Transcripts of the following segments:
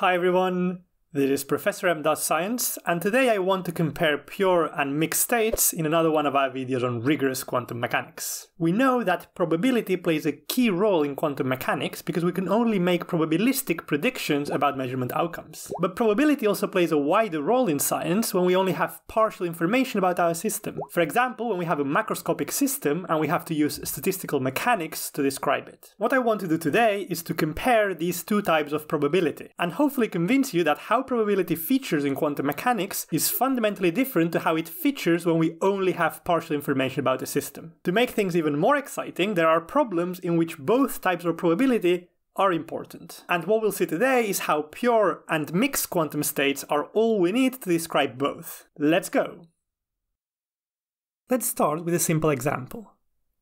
Hi everyone, this is Professor M Does Science, and today I want to compare pure and mixed states in another one of our videos on rigorous quantum mechanics. We know that probability plays a key role in quantum mechanics because we can only make probabilistic predictions about measurement outcomes. But probability also plays a wider role in science when we only have partial information about our system. For example, when we have a macroscopic system and we have to use statistical mechanics to describe it. What I want to do today is to compare these two types of probability and hopefully convince you that how probability features in quantum mechanics is fundamentally different to how it features when we only have partial information about a system. To make things even more exciting, there are problems in which both types of probability are important. And what we'll see today is how pure and mixed quantum states are all we need to describe both. Let's go! Let's start with a simple example.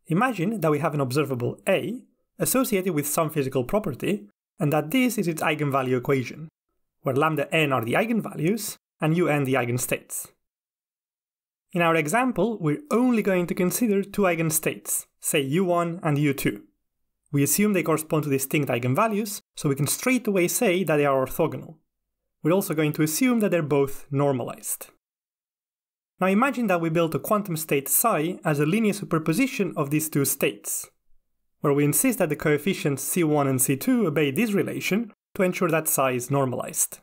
Imagine that we have an observable A associated with some physical property, and that this is its eigenvalue equation, where lambda n are the eigenvalues and un the eigenstates. In our example, we're only going to consider two eigenstates, say u1 and u2. We assume they correspond to distinct eigenvalues, so we can straight away say that they are orthogonal. We're also going to assume that they're both normalized. Now imagine that we build a quantum state psi as a linear superposition of these two states, where we insist that the coefficients c1 and c2 obey this relation, to ensure that psi is normalized.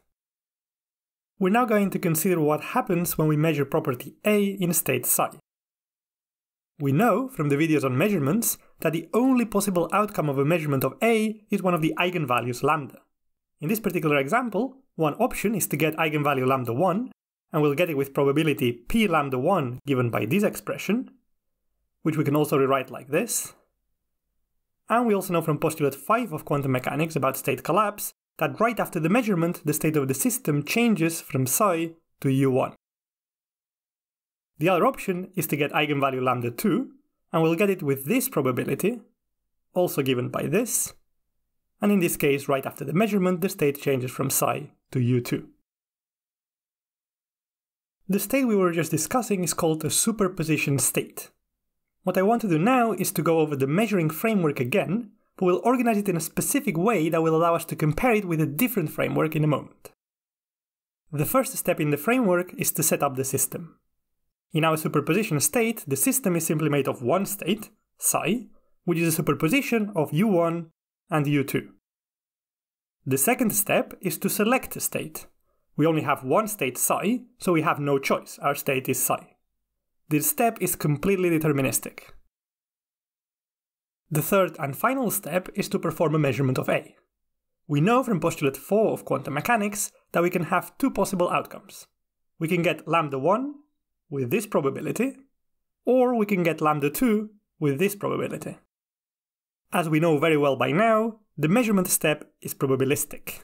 We're now going to consider what happens when we measure property A in state psi. We know, from the videos on measurements, that the only possible outcome of a measurement of A is one of the eigenvalues lambda. In this particular example, one option is to get eigenvalue lambda 1, and we'll get it with probability p lambda 1 given by this expression, which we can also rewrite like this. And we also know from postulate 5 of quantum mechanics about state collapse that right after the measurement, the state of the system changes from psi to u1. The other option is to get eigenvalue lambda 2, and we'll get it with this probability, also given by this, and in this case, right after the measurement, the state changes from psi to u2. The state we were just discussing is called a superposition state. What I want to do now is to go over the measuring framework again, but we'll organize it in a specific way that will allow us to compare it with a different framework in a moment. The first step in the framework is to set up the system. In our superposition state, the system is simply made of one state, psi, which is a superposition of u1 and u2. The second step is to select a state. We only have one state psi, so we have no choice, our state is psi. This step is completely deterministic. The third and final step is to perform a measurement of A. We know from postulate 4 of quantum mechanics that we can have two possible outcomes. We can get lambda 1 with this probability, or we can get lambda 2 with this probability. As we know very well by now, the measurement step is probabilistic.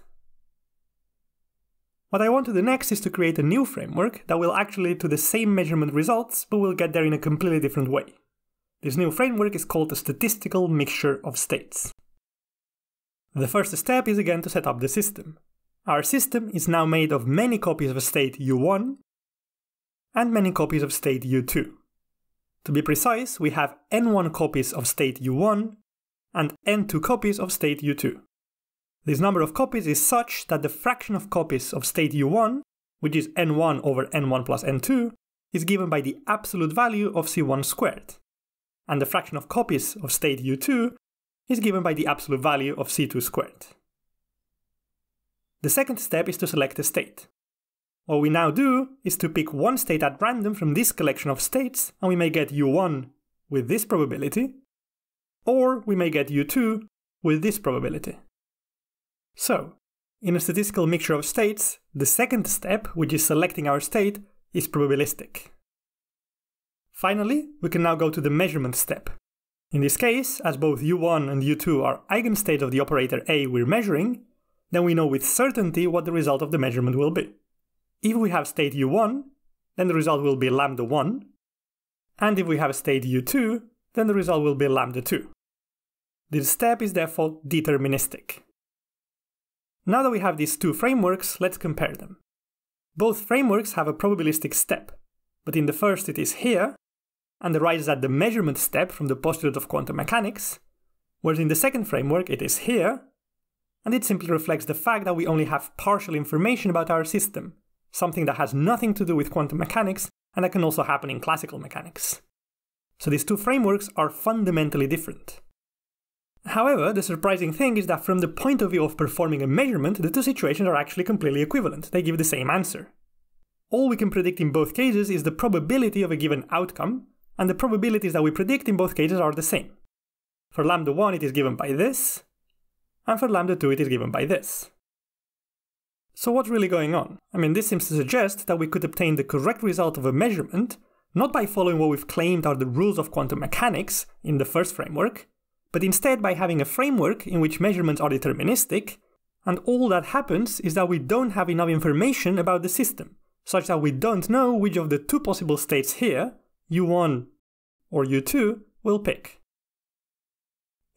What I want to do next is to create a new framework that will actually do the same measurement results, but we'll get there in a completely different way. This new framework is called a statistical mixture of states. The first step is again to set up the system. Our system is now made of many copies of state U1 and many copies of state U2. To be precise, we have N1 copies of state U1 and N2 copies of state U2. This number of copies is such that the fraction of copies of state U1, which is N1 over N1 plus N2, is given by the absolute value of C1 squared, and the fraction of copies of state U2 is given by the absolute value of C2 squared. The second step is to select a state. What we now do is to pick one state at random from this collection of states, and we may get U1 with this probability, or we may get U2 with this probability. So, in a statistical mixture of states, the second step, which is selecting our state, is probabilistic. Finally, we can now go to the measurement step. In this case, as both U1 and U2 are eigenstates of the operator A we're measuring, then we know with certainty what the result of the measurement will be. If we have state U1, then the result will be lambda 1, and if we have state U2, then the result will be lambda 2. This step is therefore deterministic. Now that we have these two frameworks, let's compare them. Both frameworks have a probabilistic step, but in the first it is here, and arises at the measurement step from the postulate of quantum mechanics, whereas in the second framework it is here, and it simply reflects the fact that we only have partial information about our system, something that has nothing to do with quantum mechanics and that can also happen in classical mechanics. So these two frameworks are fundamentally different. However, the surprising thing is that from the point of view of performing a measurement, the two situations are actually completely equivalent. They give the same answer. All we can predict in both cases is the probability of a given outcome, and the probabilities that we predict in both cases are the same. For lambda 1 it is given by this, and for lambda 2 it is given by this. So what's really going on? I mean, this seems to suggest that we could obtain the correct result of a measurement, not by following what we've claimed are the rules of quantum mechanics in the first framework, but instead by having a framework in which measurements are deterministic, and all that happens is that we don't have enough information about the system, such that we don't know which of the two possible states here, U1 or U2, will pick.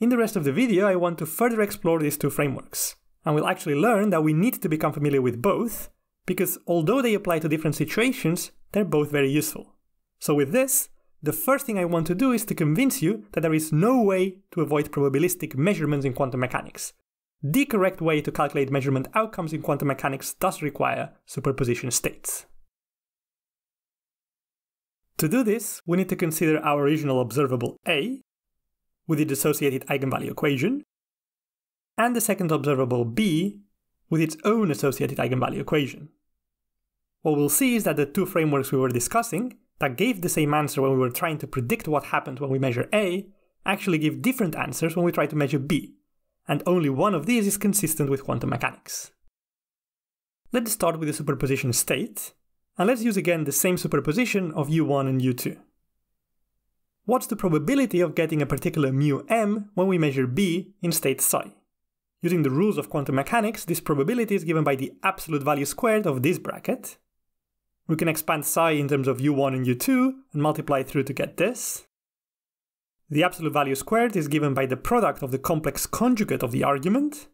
In the rest of the video I want to further explore these two frameworks, and we'll actually learn that we need to become familiar with both, because although they apply to different situations, they're both very useful. So with this, the first thing I want to do is to convince you that there is no way to avoid probabilistic measurements in quantum mechanics. The correct way to calculate measurement outcomes in quantum mechanics does require superposition states. To do this, we need to consider our original observable A, with its associated eigenvalue equation, and the second observable B, with its own associated eigenvalue equation. What we'll see is that the two frameworks we were discussing, that gave the same answer when we were trying to predict what happened when we measure A, actually give different answers when we try to measure B, and only one of these is consistent with quantum mechanics. Let's start with the superposition state, and let's use again the same superposition of U1 and U2. What's the probability of getting a particular mu m when we measure B in state psi? Using the rules of quantum mechanics, this probability is given by the absolute value squared of this bracket. We can expand psi in terms of U1 and U2 and multiply through to get this. The absolute value squared is given by the product of the complex conjugate of the argument,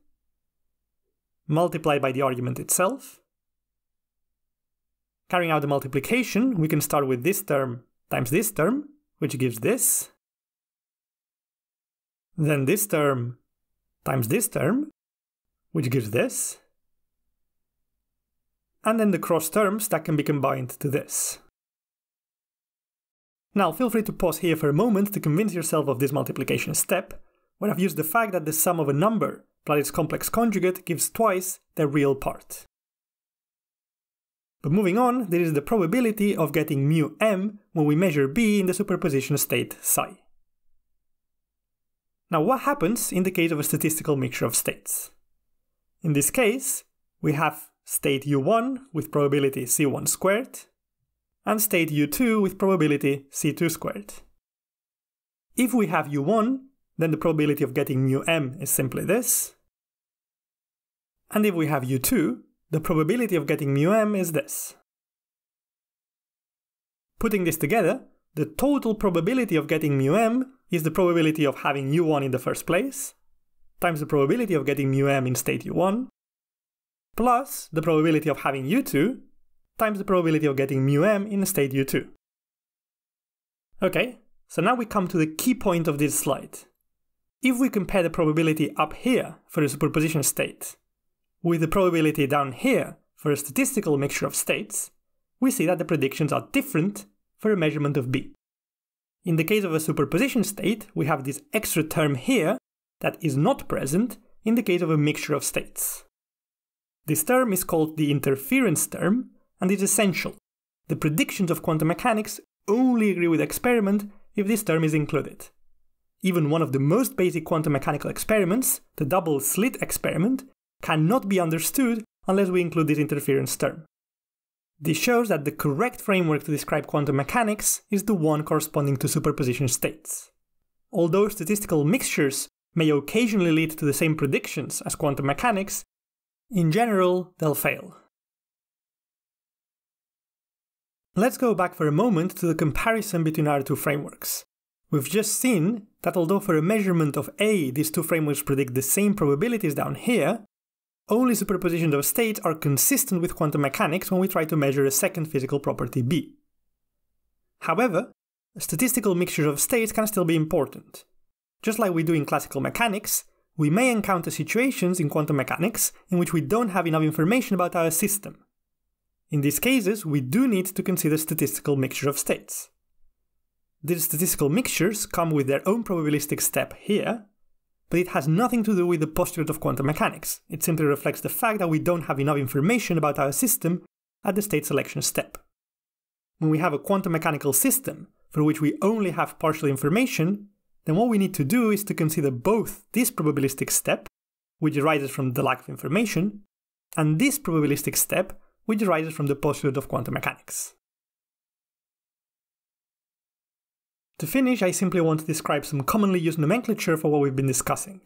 multiplied by the argument itself. Carrying out the multiplication, we can start with this term times this term, which gives this. Then this term times this term, which gives this. And then the cross terms that can be combined to this. Now feel free to pause here for a moment to convince yourself of this multiplication step, where I've used the fact that the sum of a number plus its complex conjugate gives twice their real part. But moving on, there is the probability of getting mu m when we measure B in the superposition state psi. Now what happens in the case of a statistical mixture of states? In this case, we have state U1 with probability C1 squared, and state U2 with probability C2 squared. If we have U1, then the probability of getting mu m is simply this, and if we have U2, the probability of getting mu m is this. Putting this together, the total probability of getting mu m is the probability of having U1 in the first place, times the probability of getting mu m in state U1, plus the probability of having U2 times the probability of getting mu m in state U2. Okay, so now we come to the key point of this slide. If we compare the probability up here for a superposition state with the probability down here for a statistical mixture of states, we see that the predictions are different for a measurement of B. In the case of a superposition state, we have this extra term here that is not present in the case of a mixture of states. This term is called the interference term, and is essential. The predictions of quantum mechanics only agree with experiment if this term is included. Even one of the most basic quantum mechanical experiments, the double slit experiment, cannot be understood unless we include this interference term. This shows that the correct framework to describe quantum mechanics is the one corresponding to superposition states. Although statistical mixtures may occasionally lead to the same predictions as quantum mechanics, in general, they'll fail. Let's go back for a moment to the comparison between our two frameworks. We've just seen that although for a measurement of A these two frameworks predict the same probabilities down here, only superpositions of states are consistent with quantum mechanics when we try to measure a second physical property B. However, statistical mixtures of states can still be important. Just like we do in classical mechanics, We may encounter situations in quantum mechanics in which we don't have enough information about our system. In these cases, we do need to consider statistical mixture of states. These statistical mixtures come with their own probabilistic step here, but it has nothing to do with the postulate of quantum mechanics. It simply reflects the fact that we don't have enough information about our system at the state selection step. When we have a quantum mechanical system for which we only have partial information, then what we need to do is to consider both this probabilistic step, which arises from the lack of information, and this probabilistic step, which arises from the postulate of quantum mechanics. To finish, I simply want to describe some commonly used nomenclature for what we've been discussing.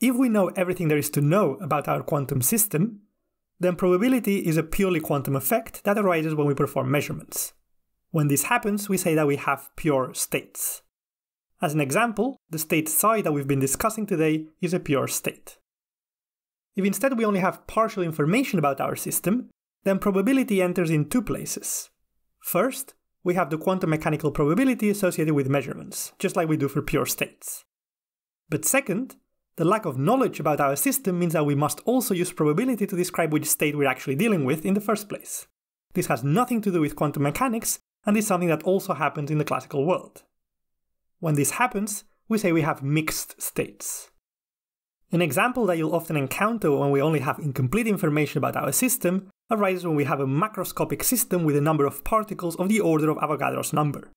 If we know everything there is to know about our quantum system, then probability is a purely quantum effect that arises when we perform measurements. When this happens, we say that we have pure states. As an example, the state psi that we've been discussing today is a pure state. If instead we only have partial information about our system, then probability enters in two places. First, we have the quantum mechanical probability associated with measurements, just like we do for pure states. But second, the lack of knowledge about our system means that we must also use probability to describe which state we're actually dealing with in the first place. This has nothing to do with quantum mechanics, and is something that also happens in the classical world. When this happens, we say we have mixed states. An example that you'll often encounter when we only have incomplete information about our system arises when we have a macroscopic system with a number of particles of the order of Avogadro's number.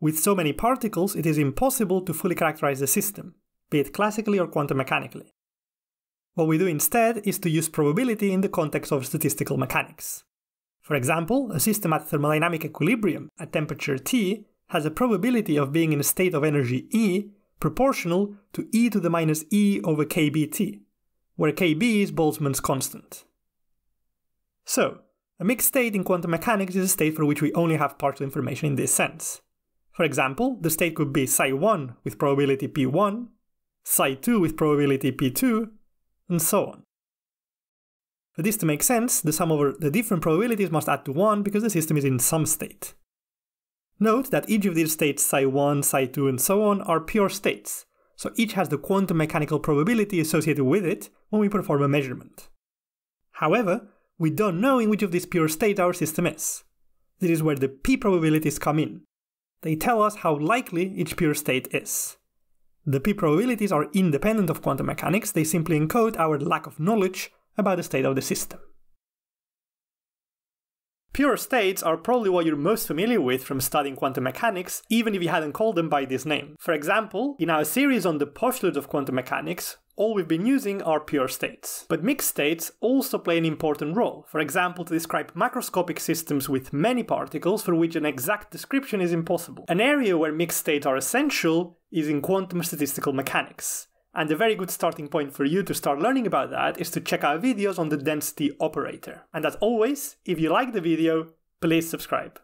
With so many particles, it is impossible to fully characterize the system, be it classically or quantum mechanically. What we do instead is to use probability in the context of statistical mechanics. For example, a system at thermodynamic equilibrium at temperature T has a probability of being in a state of energy E proportional to e⁻⁸/kBT, where kB is Boltzmann's constant. So, a mixed state in quantum mechanics is a state for which we only have partial information in this sense. For example, the state could be psi1 with probability p1, psi2 with probability p2, and so on. For this to make sense, the sum over the different probabilities must add to 1 because the system is in some state. Note that each of these states, psi1, psi2, and so on, are pure states, so each has the quantum mechanical probability associated with it when we perform a measurement. However, we don't know in which of these pure states our system is. This is where the p probabilities come in. They tell us how likely each pure state is. The p probabilities are independent of quantum mechanics, they simply encode our lack of knowledge about the state of the system. Pure states are probably what you're most familiar with from studying quantum mechanics, even if you hadn't called them by this name. For example, in our series on the postulates of quantum mechanics, all we've been using are pure states. But mixed states also play an important role, for example to describe macroscopic systems with many particles for which an exact description is impossible. An area where mixed states are essential is in quantum statistical mechanics. And a very good starting point for you to start learning about that is to check our videos on the density operator. And as always, if you like the video, please subscribe.